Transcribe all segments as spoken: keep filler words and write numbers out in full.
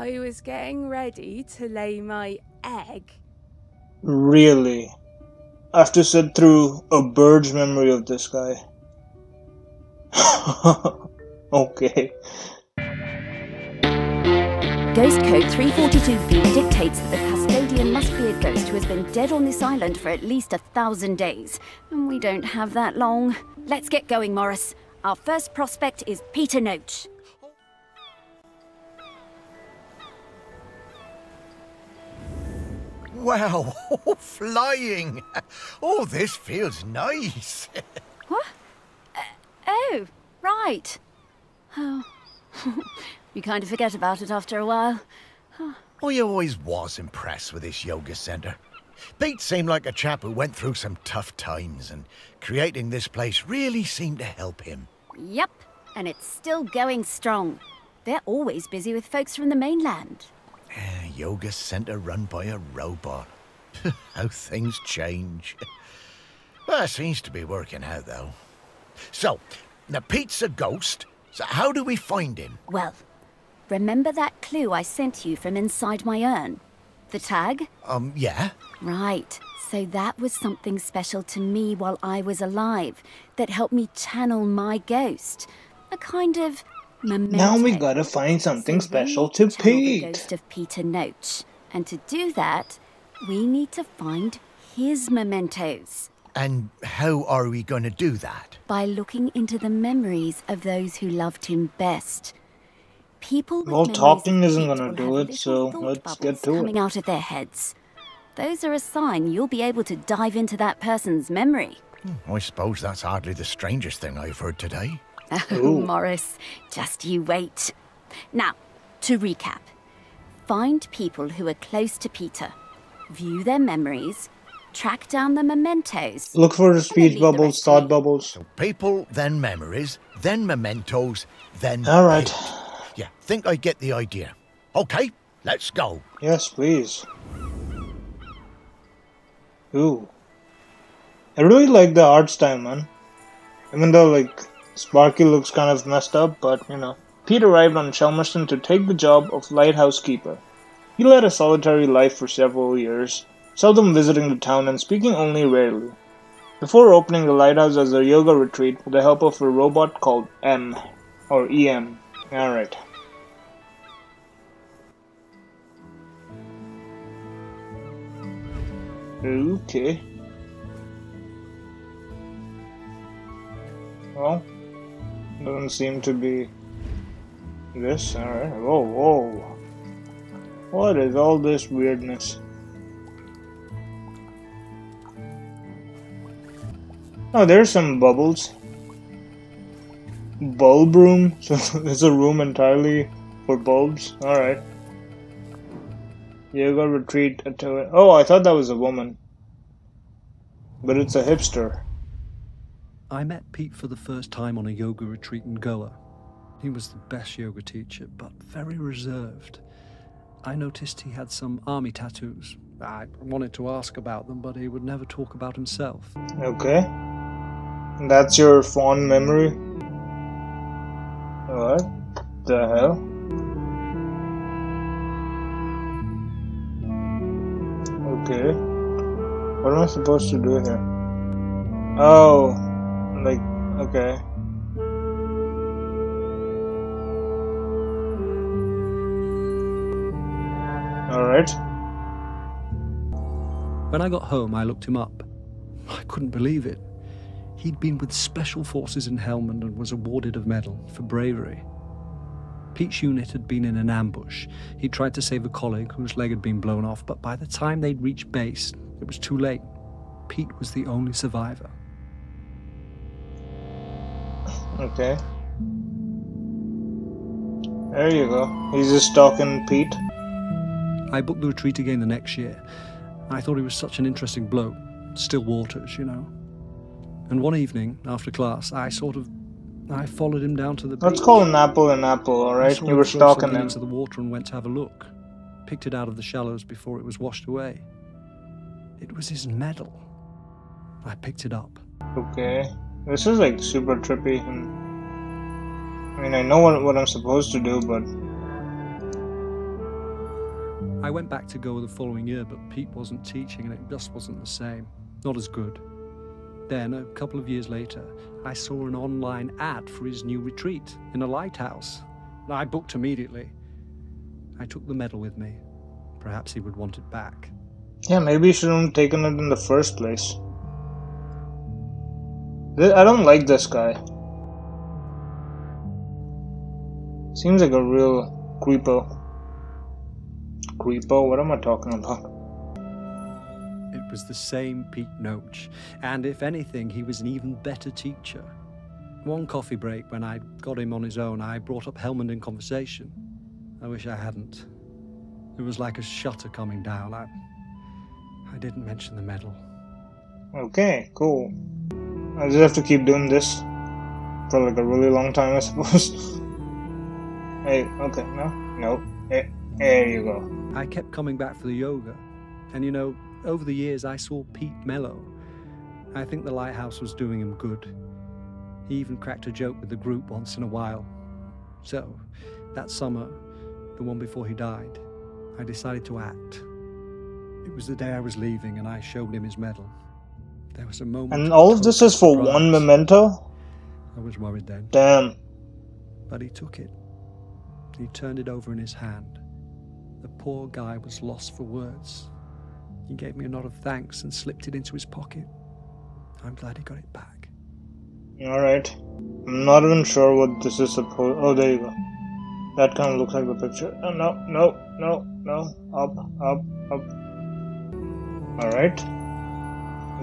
I was getting ready to lay my egg. Really? I've to sit through a bird's memory of this guy. Okay. Ghost code three forty-two B dictates that the custodian must be a ghost who has been dead on this island for at least a thousand days. And we don't have that long. Let's get going, Morris. Our first prospect is Peter Noach. Wow, oh, flying! Oh, this feels nice. What? Uh, oh, right. Oh, you kind of forget about it after a while. Oh. Well, you always was impressed with this yoga centre. Pete seemed like a chap who went through some tough times, and creating this place really seemed to help him. Yep, and it's still going strong. They're always busy with folks from the mainland. Uh, yoga centre run by a robot. How things change. Well, it seems to be working out, though. So, now Pete's a ghost, so how do we find him? Well, remember that clue I sent you from inside my urn? The tag? Um, yeah. Right. So that was something special to me while I was alive that helped me channel my ghost. A kind of... Memento. Now we gotta find something so special to Pete. The ghost of Peter Noach, and to do that, we need to find his mementos. And how are we gonna do that? By looking into the memories of those who loved him best. People. Well, talking isn't gonna do it, so let's get to it. Coming out of their heads. Those are a sign you'll be able to dive into that person's memory. Hmm, I suppose that's hardly the strangest thing I've heard today. Oh, Morris, just you wait. Now, to recap. Find people who are close to Peter. View their memories. Track down the mementos. Look for the speed bubbles, thought bubbles. So people, then memories, then mementos, then... Alright. Yeah, think I get the idea. Okay, let's go. Yes, please. Ooh. I really like the art style, man. Even though, like... Sparky looks kind of messed up, but, you know. Pete arrived on Shelmerston to take the job of lighthouse keeper. He led a solitary life for several years, seldom visiting the town and speaking only rarely. Before opening the lighthouse as a yoga retreat with the help of a robot called M, or E M. Alright. Okay. Well... Doesn't seem to be this. Alright. Whoa, whoa. What is all this weirdness? Oh, there's some bubbles. Bulb room? So there's a room entirely for bulbs? Alright. Yoga retreat. Oh, I thought that was a woman. But it's a hipster. I met Pete for the first time on a yoga retreat in Goa. He was the best yoga teacher, but very reserved. I noticed he had some army tattoos. I wanted to ask about them, but he would never talk about himself. Okay. That's your fond memory? What the hell? Okay. What am I supposed to do here? Oh. Like, okay. Alright. When I got home, I looked him up. I couldn't believe it. He'd been with special forces in Helmand and was awarded a medal for bravery. Pete's unit had been in an ambush. He tried to save a colleague whose leg had been blown off, but by the time they'd reached base, it was too late. Pete was the only survivor. Okay. There you go. He's just stalking Pete. I booked the retreat again the next year. I thought he was such an interesting bloke. Still waters, you know. And one evening, after class, I sort of... I followed him down to the... Let's beach. Call an apple an apple, alright? You were stalking him. Into the water and went to have a look. Picked it out of the shallows before it was washed away. It was his medal. I picked it up. Okay. This is like super trippy. I mean, I know what, what I'm supposed to do, but I went back to Goa the following year, but Pete wasn't teaching and it just wasn't the same. Not as good. Then, a couple of years later, I saw an online ad for his new retreat in a lighthouse. I booked immediately. I took the medal with me. Perhaps he would want it back. Yeah, maybe you shouldn't have taken it in the first place. I don't like this guy. Seems like a real creepo. Creepo? What am I talking about? It was the same Pete Noach, and if anything, he was an even better teacher. One coffee break, when I got him on his own, I brought up Helmand in conversation. I wish I hadn't. It was like a shutter coming down. I, I didn't mention the medal. Okay, cool. I just have to keep doing this for like a really long time, I suppose. Hey, okay, no, no, hey, there you go. I kept coming back for the yoga, and you know, over the years, I saw Pete mellow. I think the lighthouse was doing him good. He even cracked a joke with the group once in a while. So, that summer, the one before he died, I decided to act. It was the day I was leaving, and I showed him his medal. There was a moment... And all of this is for one memento? I was worried then. Damn. But he took it. He turned it over in his hand. The poor guy was lost for words. He gave me a nod of thanks and slipped it into his pocket. I'm glad he got it back. Alright. I'm not even sure what this is supposed... Oh, there you go. That kind of looks like the picture. Oh, no, no, no, no. Up, up, up. Alright.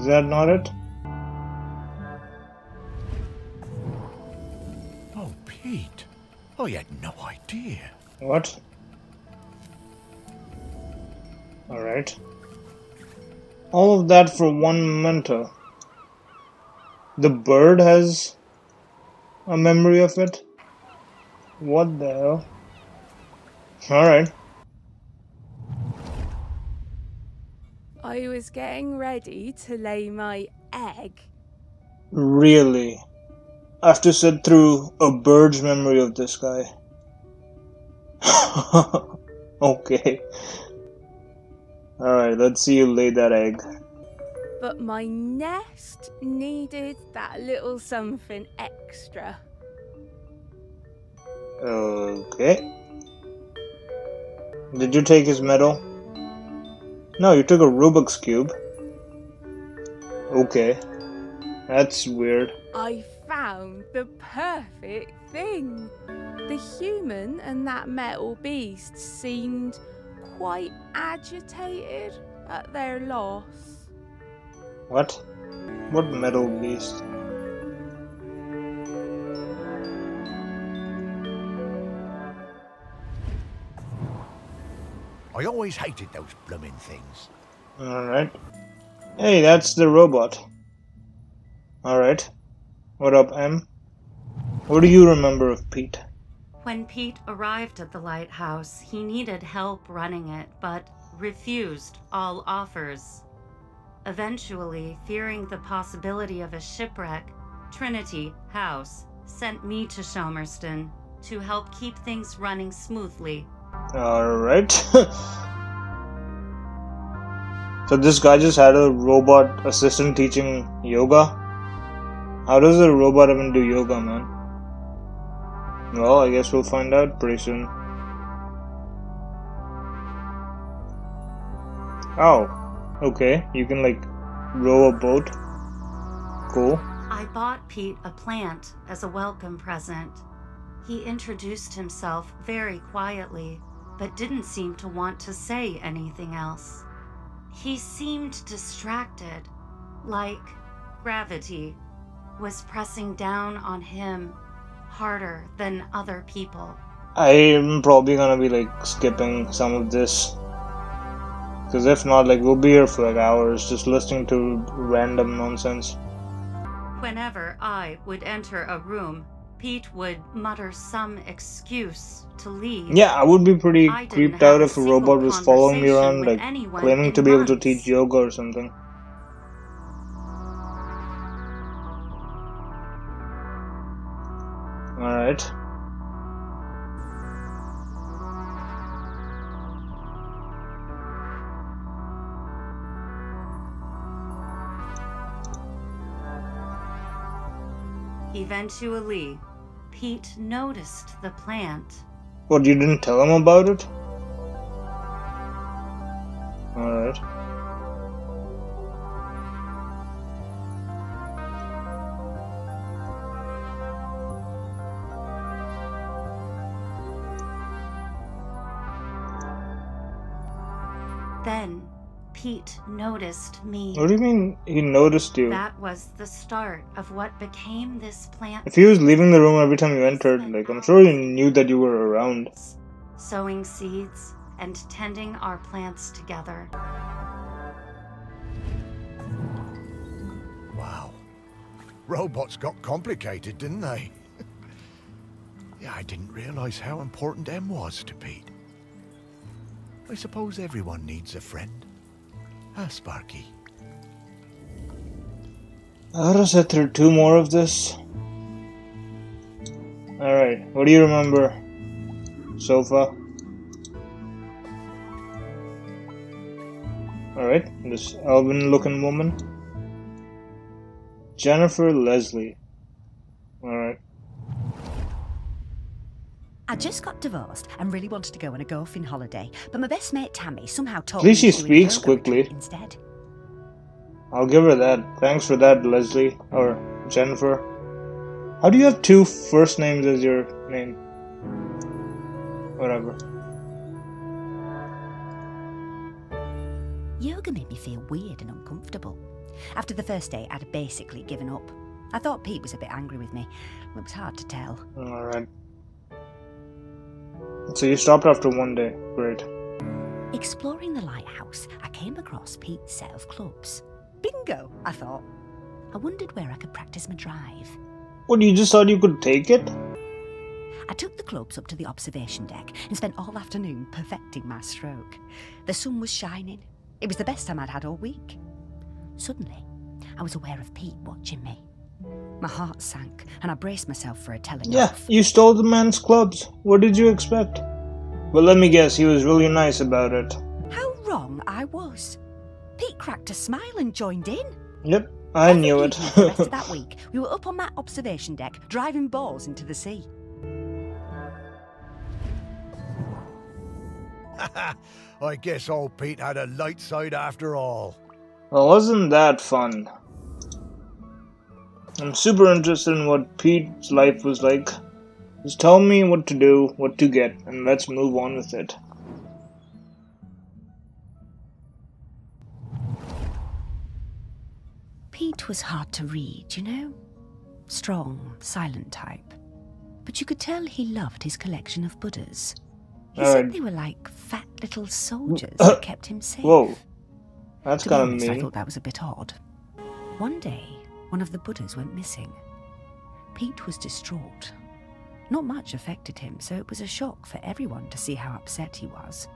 Is that not it? Oh, Pete. I had no idea. What? Alright. All of that for one memento. The bird has a memory of it? What the hell? Alright. I was getting ready to lay my egg. Really? After sit through a bird's memory of this guy. Okay. Alright, let's see you lay that egg. But my nest needed that little something extra. Okay. Did you take his medal? No, you took a Rubik's Cube. Okay. That's weird. I found the perfect thing. The human and that metal beast seemed quite agitated at their loss. What? What metal beast? I always hated those blooming things. Alright. Hey, that's the robot. Alright. What up, Em? What do you remember of Pete? When Pete arrived at the lighthouse, he needed help running it, but refused all offers. Eventually, fearing the possibility of a shipwreck, Trinity House sent me to Shelmerston to help keep things running smoothly. Alright. So this guy just had a robot assistant teaching yoga? How does a robot even do yoga, man? Well, I guess we'll find out pretty soon. Oh, okay. You can like row a boat. Cool. I bought Pete a plant as a welcome present. He introduced himself very quietly, but didn't seem to want to say anything else. He seemed distracted, like gravity was pressing down on him harder than other people. I'm probably gonna be like skipping some of this, because if not, like we'll be here for like hours just listening to random nonsense. Whenever I would enter a room, Pete would mutter some excuse to leave. Yeah, I would be pretty creeped out if a robot was following me around, like claiming to be able to teach yoga or something. Alright. Eventually, Pete noticed the plant. What, you didn't tell him about it? Alright. Then, Pete noticed me. What do you mean he noticed you? That was the start of what became this plant. If he was leaving the room every time you entered, like, I'm sure he knew that you were around. Sowing seeds and tending our plants together. Wow. Robots got complicated, didn't they? Yeah, I didn't realize how important M was to Pete. I suppose everyone needs a friend. Ah, Sparky. I'll just sit through two more of this. Alright, what do you remember? Sofa. Alright, this elven looking woman. Jennifer Leslie. Alright. I just got divorced and really wanted to go on a golfing holiday, but my best mate Tammy somehow told me. At least she speaks quickly. Instead, I'll give her that. Thanks for that, Leslie or Jennifer. How do you have two first names as your name? Whatever. Yoga made me feel weird and uncomfortable. After the first day, I'd basically given up. I thought Pete was a bit angry with me. It was hard to tell. All right. So you stopped after one day. Great. Exploring the lighthouse, I came across Pete's set of clubs. Bingo, I thought. I wondered where I could practice my drive. What, you just thought you could take it? I took the clubs up to the observation deck and spent all afternoon perfecting my stroke. The sun was shining. It was the best time I'd had all week. Suddenly, I was aware of Pete watching me. My heart sank, and I braced myself for a telling yeah, off. Yeah, you stole the man's clubs. What did you expect? But let me guess, he was really nice about it. How wrong I was. Pete cracked a smile and joined in. Yep, I Every knew it. The rest of that week, we were up on that observation deck, driving balls into the sea. I guess old Pete had a light side after all. Well, wasn't that fun? I'm super interested in what Pete's life was like. Just tell me what to do, what to get, and let's move on with it. Pete was hard to read, you know? Strong, silent type. But you could tell he loved his collection of Buddhas. He All said right. they were like fat little soldiers that kept him safe. Whoa, that's kind of mean. I thought that was a bit odd. One day, one of the Buddhas went missing. Pete was distraught. Not much affected him, so it was a shock for everyone to see how upset he was.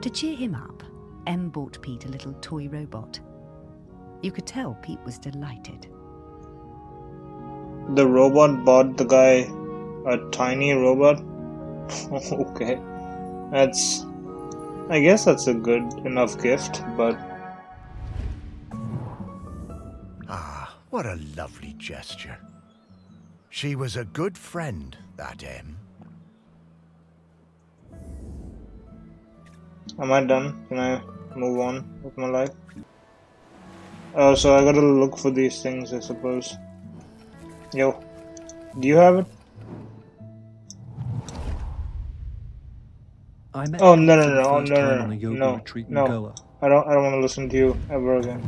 To cheer him up, Em bought Pete a little toy robot. You could tell Pete was delighted. The robot bought the guy a tiny robot? Okay. That's... I guess that's a good enough gift, but... What a lovely gesture. She was a good friend, that M. Am I done? Can I move on with my life? Oh, so I gotta look for these things, I suppose. Yo, do you have it? I met oh, no, no, no, no, no, no, no, no. I don't, I don't want to listen to you ever again.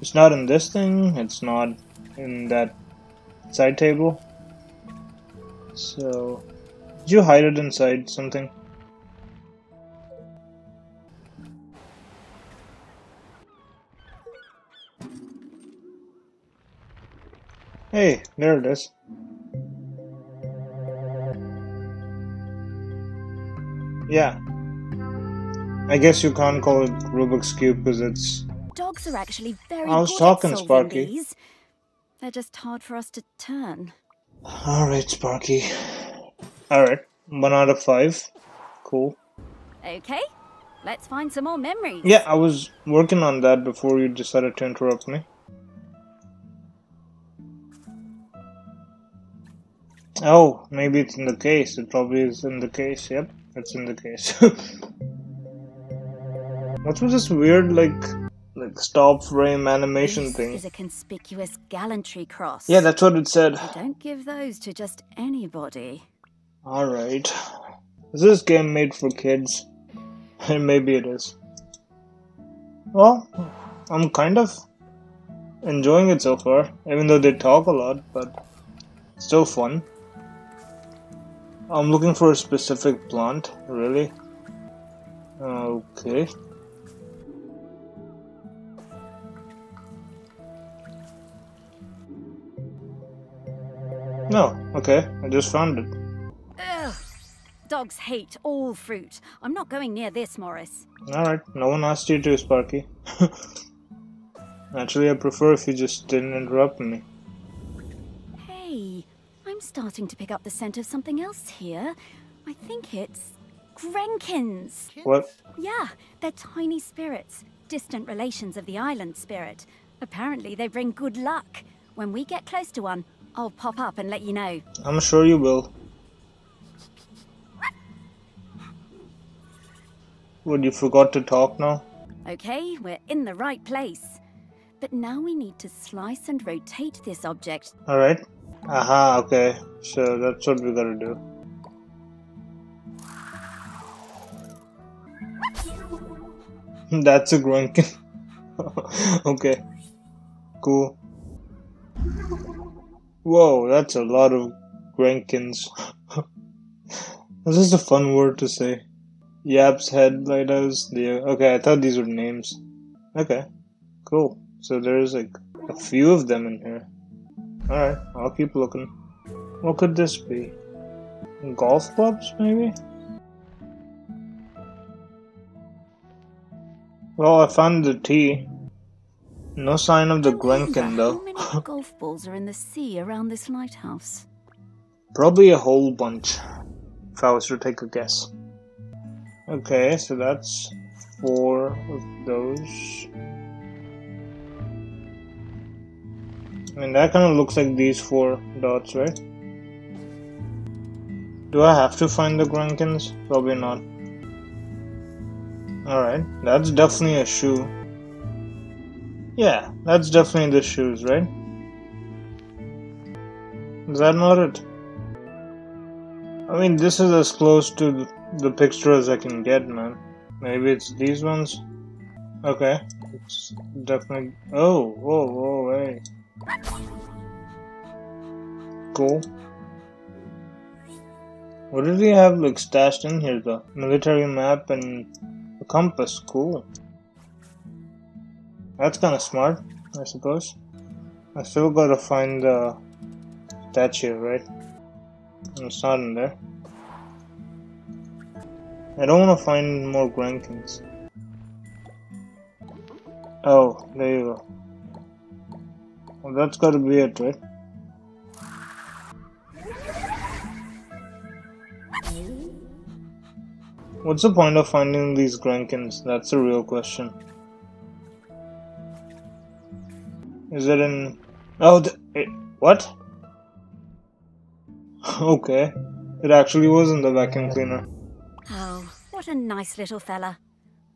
It's not in this thing, it's not in that side table. So, did you hide it inside something? Hey, there it is. Yeah. I guess you can't call it Rubik's Cube because it's... Dogs are actually very I was talking, Sparky. These. They're just hard for us to turn. Alright, Sparky. Alright, one out of five. Cool. Okay, Let's find some more memories. Yeah, I was working on that before you decided to interrupt me. Oh, maybe it's in the case. It probably is in the case. Yep, it's in the case. What was this weird, like, like stop frame animation this thing? Is a conspicuous gallantry cross. Yeah, that's what it said. I don't give those to just anybody. All right. Is this game made for kids? Maybe it is. Well, I'm kind of enjoying it so far, even though they talk a lot, but still fun. I'm looking for a specific plant, really. Okay. No, okay, I just found it. Ugh. Dogs hate all fruit. I'm not going near this, Morris. Alright, no one asked you to, Sparky. Actually, I prefer if you just didn't interrupt me. Hey, I'm starting to pick up the scent of something else here. I think it's Grunkins. What? Yeah, they're tiny spirits, distant relations of the island spirit. Apparently, they bring good luck. When we get close to one, I'll pop up and let you know. I'm sure you will. What, you forgot to talk now? Okay, we're in the right place. But now we need to slice and rotate this object. Alright. Aha, okay. So that's what we gotta do. That's a grunkin. Okay. Cool. Whoa, that's a lot of grunkins. This is a fun word to say. Yaps, headlighters, the okay, I thought these were names. Okay, cool. So there's like a few of them in here. Alright, I'll keep looking. What could this be? Golf clubs, maybe? Well, I found the tea. No sign of the Grunkin, though. How many golf balls are in the sea around this lighthouse? Probably a whole bunch, if I was to take a guess. Okay, so that's four of those. I mean, that kind of looks like these four dots, right? Do I have to find the Grunkins? Probably not. Alright, that's definitely a shoe. Yeah, that's definitely the shoes, right? Is that not it? I mean, this is as close to the the picture as I can get, man. Maybe it's these ones. Okay, it's definitely. Oh, whoa, whoa, hey. Cool. What did we have like stashed in here though? Military map and a compass. Cool. That's kind of smart, I suppose. I still gotta find the statue, right? It's not in there. I don't want to find more Grunkins. Oh, there you go. Well, that's gotta be it, right? What's the point of finding these Grunkins? That's the real question. Is it in... Oh, the... It... What? Okay. It actually was in the vacuum cleaner. Oh, what a nice little fella.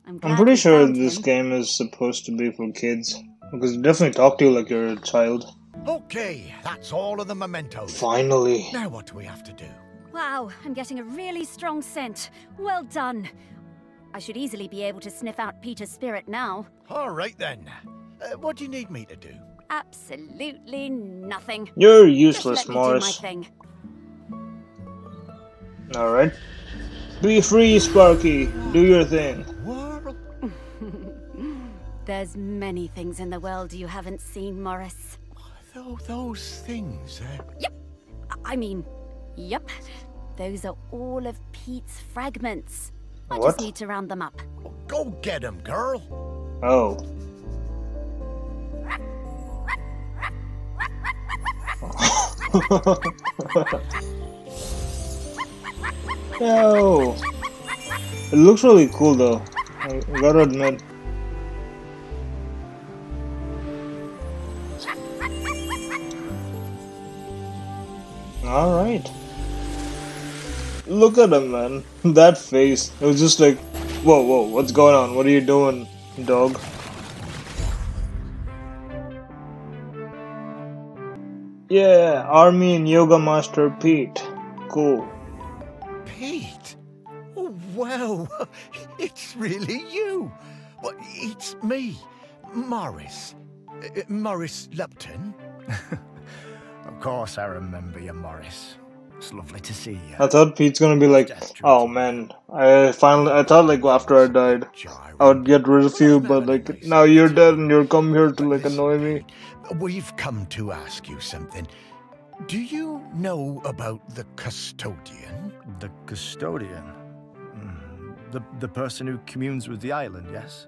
I'm, I'm pretty sure this him. game is supposed to be for kids, because they definitely talk to you like you're a child. Okay, that's all of the mementos. Finally. Now what do we have to do? Wow, I'm getting a really strong scent. Well done. I should easily be able to sniff out Peter's spirit now. All right then. Uh, what do you need me to do? Absolutely nothing. You're useless, Just let Morris. Me do my thing. All right. Be free, Sparky. Do your thing. There's many things in the world you haven't seen, Morris. Th those things, eh? Yep. I mean, yep. Those are all of Pete's fragments. What? I just need to round them up. Go get them, girl. Oh. No. It looks really cool though. I gotta admit. Alright. Look at him, man. That face. It was just like, whoa, whoa, what's going on? What are you doing, dog? Yeah, Army and Yoga Master Pete. Cool. Pete? Oh, wow. It's really you. Well, it's me, Morris. Uh, Morris Lupton. Of course I remember you, Morris. It's lovely to see you. I thought Pete's gonna be like, oh man, I finally, I thought like after I died, I would get rid of you, but like, now you're dead and you're come here to like annoy me. We've come to ask you something. Do you know about the custodian? The custodian? The, the person who communes with the island, yes?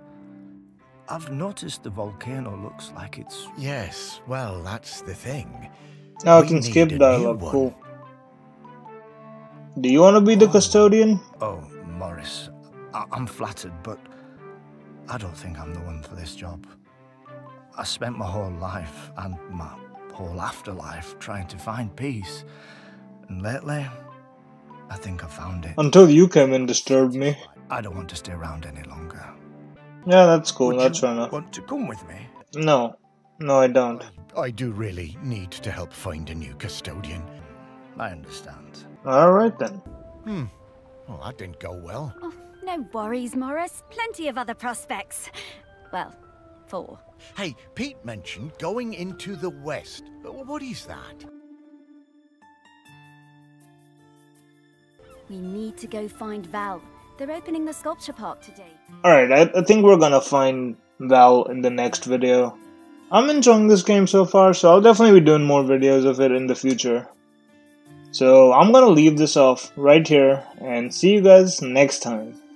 I've noticed the volcano looks like it's... Yes, well, that's the thing. Now I can skip dialogue, cool. Do you want to be the custodian? Oh, Morris, I I'm flattered, but I don't think I'm the one for this job. I spent my whole life and my whole afterlife trying to find peace, and lately, I think I found it. Until you came and disturbed me. I don't want to stay around any longer. Yeah, that's cool, Would that's fair enough. Want to come with me? No, no I don't. I do really need to help find a new custodian. I understand. Alright then. Hmm. Well, that didn't go well. Oh, no worries, Morris. Plenty of other prospects. Well, four. Hey, Pete mentioned going into the west. What is that? We need to go find Val. They're opening the sculpture park today. Alright, I, I think we're gonna find Val in the next video. I'm enjoying this game so far, so I'll definitely be doing more videos of it in the future. So I'm gonna leave this off right here and see you guys next time.